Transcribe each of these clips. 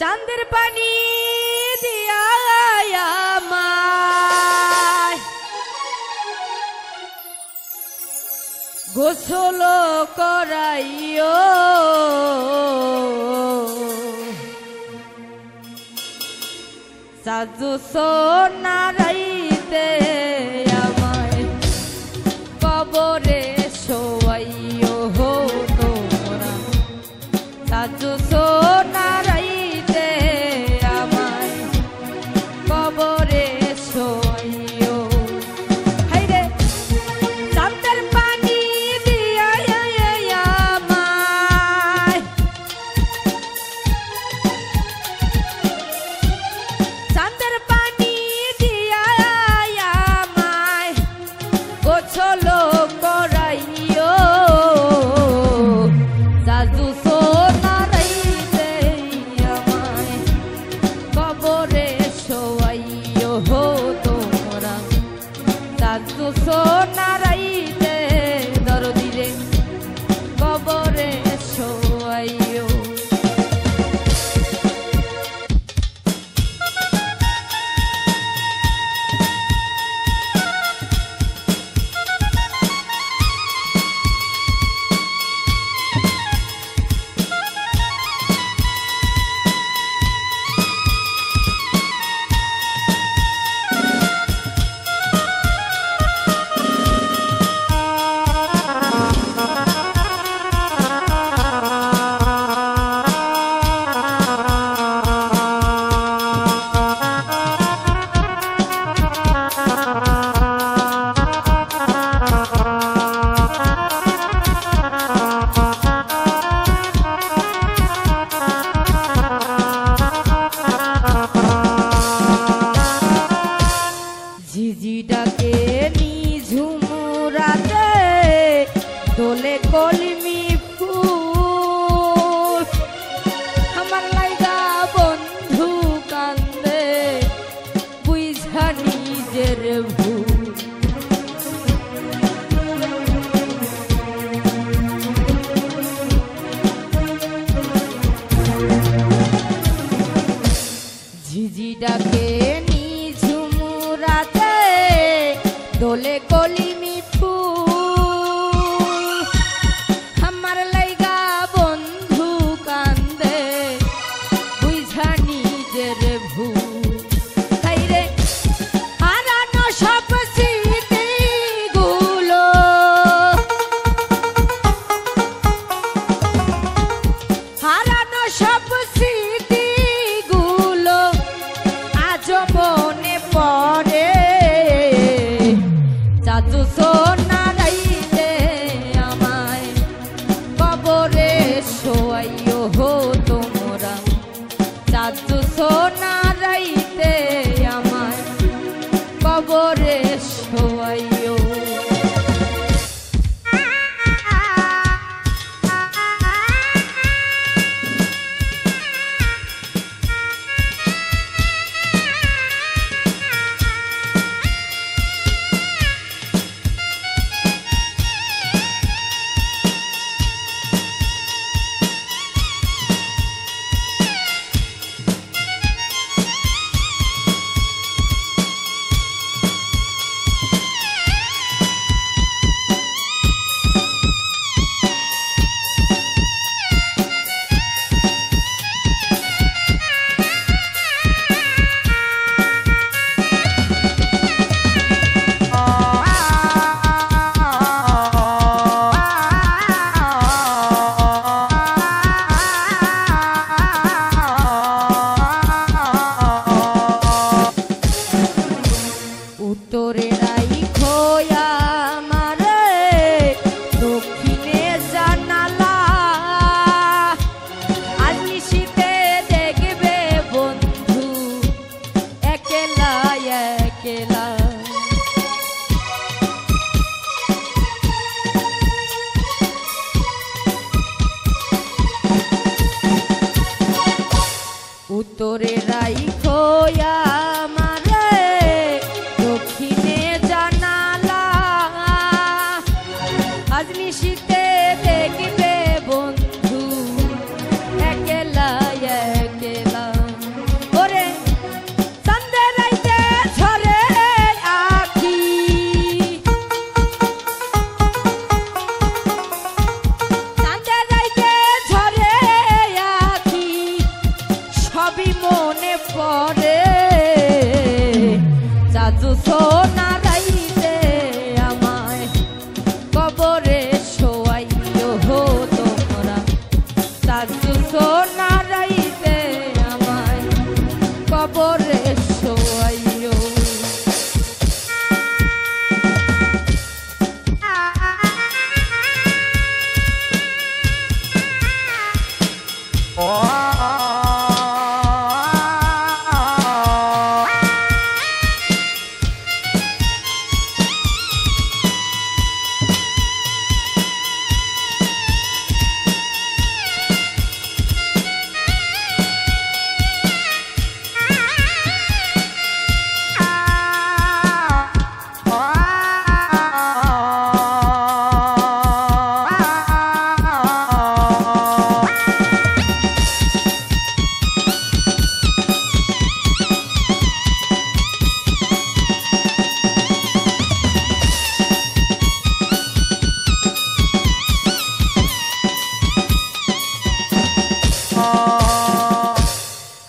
চাঁদের পানি দিয়া আমায় গোসল করাইও, সাজু সোনারাইতে আমায় কবরে শোয়াইও তোমরা, সাজু সোনারাইতে আমায় কবরে শোয়াইও। হাই রে চাঁদের পানি দিয়া আমায় দেখবে বন্ধু একলা একলা। পরে চাচু সোনা রাইতে আমায় কবরে শোয়াইও হো তোমরা। চাচু সোনা রাইতে আমায় কবরে শোয়াই।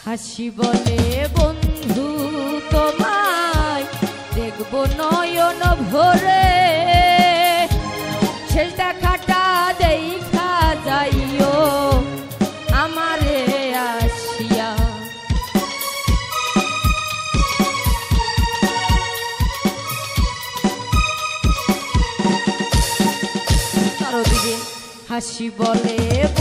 হাসি বলে বন্ধু তোমায় দেখব নয়ন ভরে, ছেলটা খাটা দেখা যাইও আমারে আসিয়া। হাসি বলে